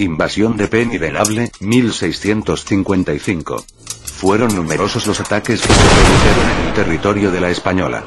Invasión de Penn y Venable, 1655. Fueron numerosos los ataques que se produjeron en el territorio de la Española.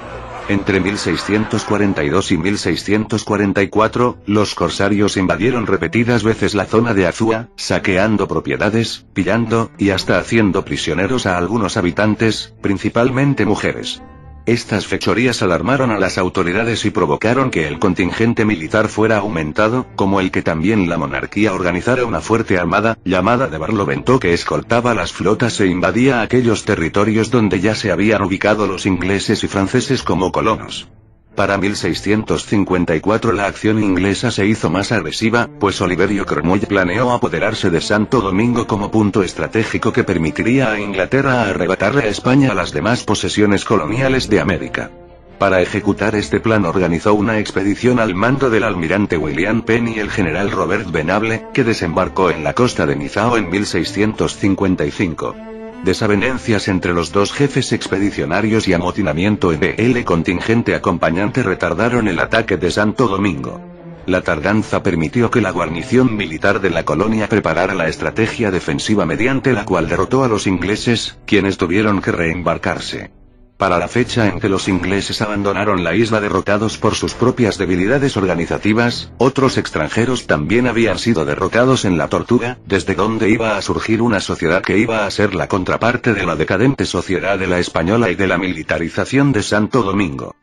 Entre 1642 y 1644, los corsarios invadieron repetidas veces la zona de Azúa, saqueando propiedades, pillando, y hasta haciendo prisioneros a algunos habitantes, principalmente mujeres. Estas fechorías alarmaron a las autoridades y provocaron que el contingente militar fuera aumentado, como el que también la monarquía organizara una fuerte armada, llamada de Barlovento, que escoltaba las flotas e invadía aquellos territorios donde ya se habían ubicado los ingleses y franceses como colonos. Para 1654 la acción inglesa se hizo más agresiva, pues Oliver Cromwell planeó apoderarse de Santo Domingo como punto estratégico que permitiría a Inglaterra arrebatarle a España las demás posesiones coloniales de América. Para ejecutar este plan organizó una expedición al mando del almirante William Penn y el general Robert Venables, que desembarcó en la costa de Nizao en 1655. Desavenencias entre los dos jefes expedicionarios y amotinamiento en el contingente acompañante retardaron el ataque de Santo Domingo. La tardanza permitió que la guarnición militar de la colonia preparara la estrategia defensiva mediante la cual derrotó a los ingleses, quienes tuvieron que reembarcarse. Para la fecha en que los ingleses abandonaron la isla derrotados por sus propias debilidades organizativas, otros extranjeros también habían sido derrotados en La Tortuga, desde donde iba a surgir una sociedad que iba a ser la contraparte de la decadente sociedad de la Española y de la militarización de Santo Domingo.